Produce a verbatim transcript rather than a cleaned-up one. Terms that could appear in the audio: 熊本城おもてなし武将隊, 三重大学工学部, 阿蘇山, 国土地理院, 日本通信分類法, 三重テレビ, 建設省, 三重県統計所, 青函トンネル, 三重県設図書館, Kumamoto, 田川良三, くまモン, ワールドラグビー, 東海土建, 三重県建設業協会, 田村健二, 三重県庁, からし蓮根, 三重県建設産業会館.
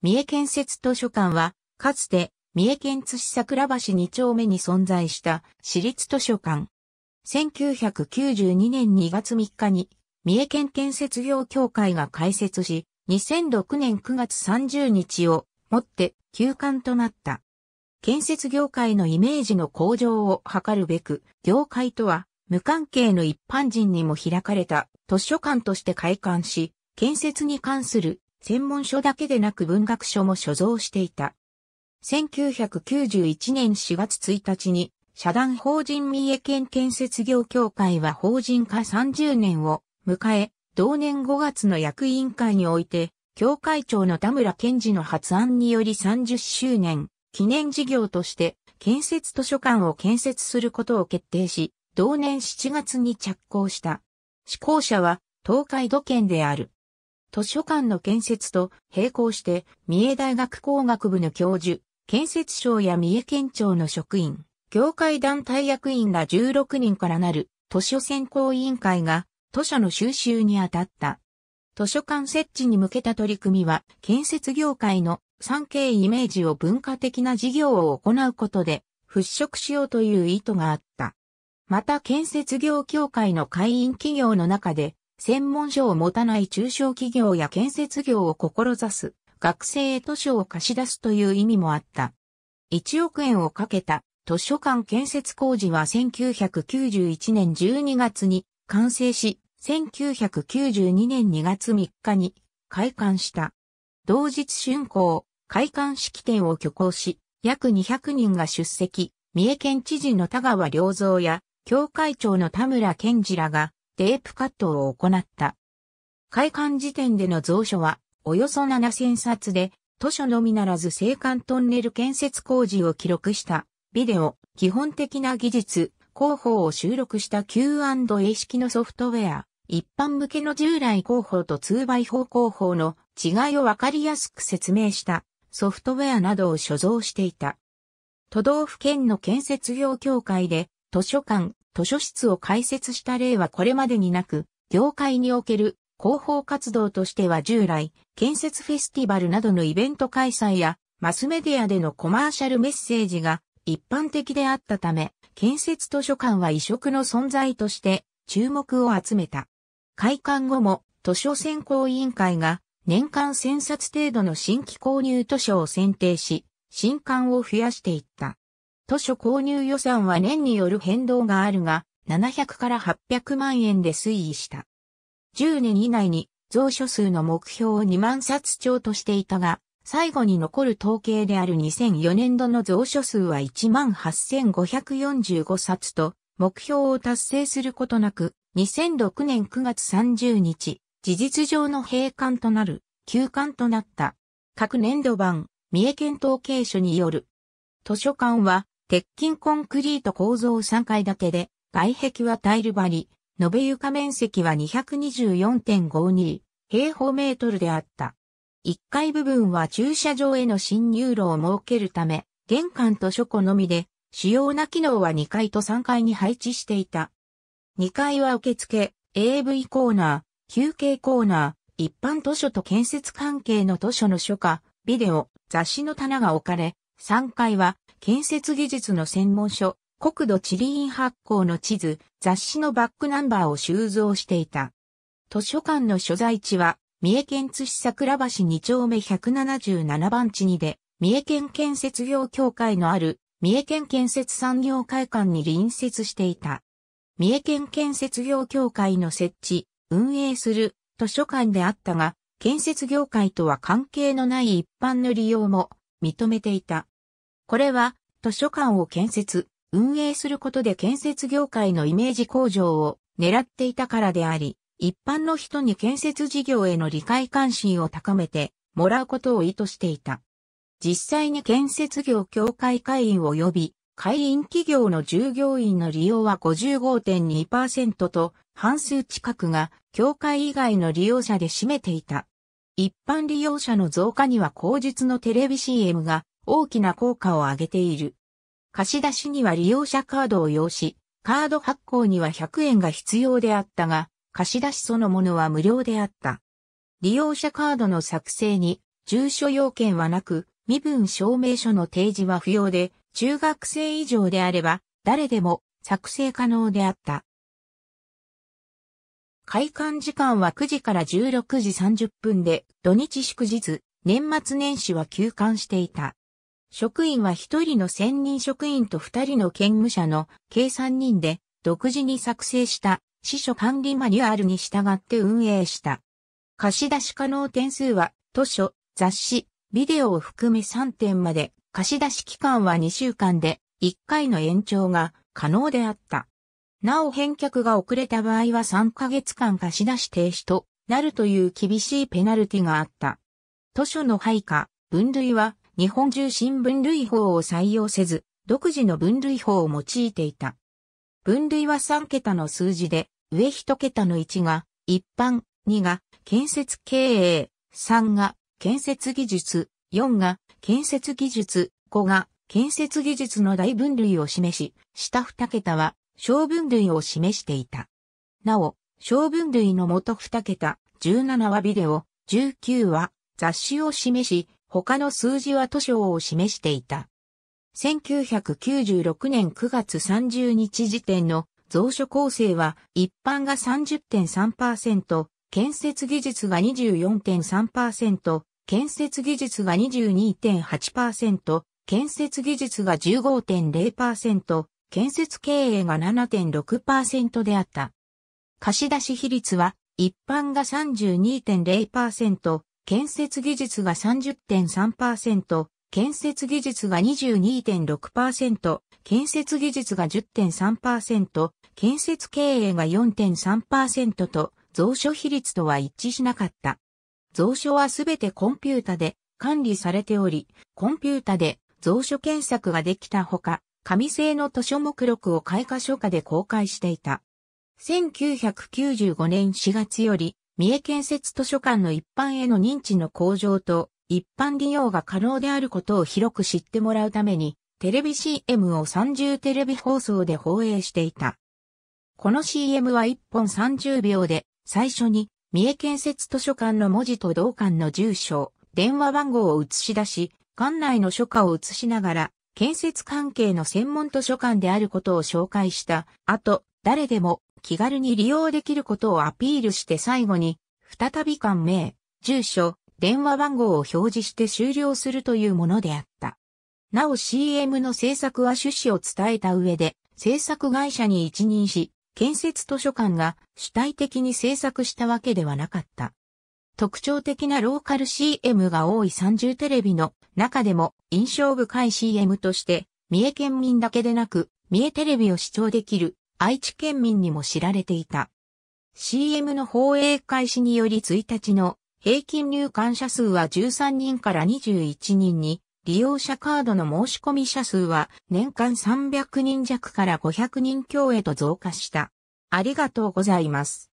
三重県設図書館は、かつて、三重県津市桜橋に丁目に存在した市立図書館。せんきゅうひゃくきゅうじゅうにねんにがつみっかに、三重県建設業協会が開設し、にせんろくねんくがつさんじゅうにちをもって休館となった。建設業界のイメージの向上を図るべく、業界とは無関係の一般人にも開かれた図書館として開館し、建設に関する専門書だけでなく文学書も所蔵していた。せんきゅうひゃくきゅうじゅういちねんしがつついたちに、社団法人三重県建設業協会は法人化さんじゅうねんを迎え、同年ごがつの役員会において、協会長の田村健二の発案によりさんじゅっしゅうねん記念事業として建設図書館を建設することを決定し、同年しちがつに着工した。施行者は東海土建である。図書館の建設と並行して三重大学工学部の教授、建設省や三重県庁の職員、協会団体役員らじゅうろくにんからなる図書選考委員会が図書の収集に当たった。図書館設置に向けた取り組みは建設業界の産経イメージを文化的な事業を行うことで払拭しようという意図があった。また建設業協会の会員企業の中で専門書を持たない中小企業や建設業を志す学生へ図書を貸し出すという意味もあった。いちおくえんをかけた図書館建設工事はせんきゅうひゃくきゅうじゅういちねんじゅうにがつに完成し、せんきゅうひゃくきゅうじゅうにねんにがつみっかに開館した。同日竣工、開館式典を挙行し、約にひゃくにんが出席、三重県知事の田川良三や、協会長の田村健二らが、テープカットを行った。開館時点での蔵書は、およそななせんさつで、図書のみならず青函トンネル建設工事を記録した、ビデオ、基本的な技術、広報を収録した キューアンドエー 式のソフトウェア、一般向けの従来広報と通売法広報の違いをわかりやすく説明したソフトウェアなどを所蔵していた。都道府県の建設業協会で図書館、図書室を開設した例はこれまでになく、業界における広報活動としては従来、建設フェスティバルなどのイベント開催や、マスメディアでのコマーシャルメッセージが一般的であったため、建設図書館は異色の存在として注目を集めた。開館後も図書選考委員会が年間せんさつ程度の新規購入図書を選定し、新刊を増やしていった。図書購入予算は年による変動があるが、ななひゃくからはっぴゃくまんえんで推移した。じゅうねん以内に蔵書数の目標をにまんさつ超としていたが、最後に残る統計であるにせんよねんどの蔵書数は いちまんはっせんごひゃくよんじゅうごさつと、目標を達成することなく、にせんろくねんくがつさんじゅうにち、事実上の閉館となる、休館となった。各年度版、三重県統計所による。図書館は、鉄筋コンクリート構造さんがい建てで、外壁はタイル張り、延べ床面積は にひゃくにじゅうよんてんごに 平方メートルであった。いっかい部分は駐車場への進入路を設けるため、玄関と書庫のみで、主要な機能はにかいとさんがいに配置していた。にかいは受付、エーブイ コーナー、休憩コーナー、一般図書と建設関係の図書の書架、ビデオ、雑誌の棚が置かれ、さんがいは、建設技術の専門書、国土地理院発行の地図、雑誌のバックナンバーを収蔵していた。図書館の所在地は、三重県津市桜橋に丁目ひゃくななじゅうななばんちにで、三重県建設業協会のある、三重県建設産業会館に隣接していた。三重県建設業協会の設置、運営する図書館であったが、建設業界とは関係のない一般の利用も認めていた。これは図書館を建設、運営することで建設業界のイメージ向上を狙っていたからであり、一般の人に建設事業への理解関心を高めてもらうことを意図していた。実際に建設業協会会員及び会員企業の従業員の利用は ごじゅうごてんにパーセント と半数近くが協会以外の利用者で占めていた。一般利用者の増加には後述のテレビ シーエム が大きな効果を上げている。貸し出しには利用者カードを要し、カード発行にはひゃくえんが必要であったが、貸し出しそのものは無料であった。利用者カードの作成に住所要件はなく、身分証明書の提示は不要で、中学生以上であれば、誰でも作成可能であった。開館時間はくじからじゅうろくじさんじゅっぷんで、土日祝日、年末年始は休館していた。職員はひとりの専任職員とふたりの兼務者の計さんにんで、独自に作成した、司書管理マニュアルに従って運営した。貸し出し可能点数は、図書、雑誌、ビデオを含めさんてんまで、貸し出し期間はにしゅうかんで、いっかいの延長が可能であった。なお返却が遅れた場合はさんかげつかん貸し出し停止となるという厳しいペナルティがあった。図書の配下、分類は日本通信分類法を採用せず、独自の分類法を用いていた。分類はさんけたの数字で、上いちけたのいちが一般、にが建設経営、さんが建設技術、よんが建設技術、ごが建設技術の大分類を示し、下にけたは小分類を示していた。なお、小分類の元にけた、じゅうななはビデオ、じゅうきゅうは雑誌を示し、他の数字は図書を示していた。せんきゅうひゃくきゅうじゅうろくねんくがつさんじゅうにち時点の蔵書構成は一般が さんじゅってんさんパーセント、建設技術が にじゅうよんてんさんパーセント、建設技術が にじゅうにてんはちパーセント、建設技術が じゅうごてんぜろパーセント、建設経営が ななてんろくパーセント であった。貸出比率は一般が さんじゅうにてんぜろパーセント、建設技術が さんじゅってんさんパーセント、建設技術が にじゅうにてんろくパーセント、建設技術が じゅってんさんパーセント、建設経営が よんてんさんパーセント と、蔵書比率とは一致しなかった。蔵書はすべてコンピュータで管理されており、コンピュータで蔵書検索ができたほか、紙製の図書目録を開花書下で公開していた。せんきゅうひゃくきゅうじゅうごねんしがつより、三重県設図書館の一般への認知の向上と、一般利用が可能であることを広く知ってもらうために、テレビ シーエム をさんじゅうテレビほうそうで放映していた。この シーエム はいっぽんさんじゅうびょうで、最初に、三重県設図書館の文字と同館の住所、電話番号を映し出し、館内の書架を映しながら、建設関係の専門図書館であることを紹介した後、誰でも気軽に利用できることをアピールして最後に、再び館名、住所、電話番号を表示して終了するというものであった。なお シーエム の制作は趣旨を伝えた上で、制作会社に一任し、建設図書館が主体的に制作したわけではなかった。特徴的なローカル シーエム が多いさんじゅうテレビの中でも印象深い シーエム として、三重県民だけでなく、三重テレビを視聴できる愛知県民にも知られていた。シーエム の放映開始によりいちにちの平均入館者数はじゅうさんにんからにじゅういちにんに、利用者カードの申し込み者数は年間さんびゃくにんじゃくからごひゃくにんきょうへと増加した。ありがとうございます。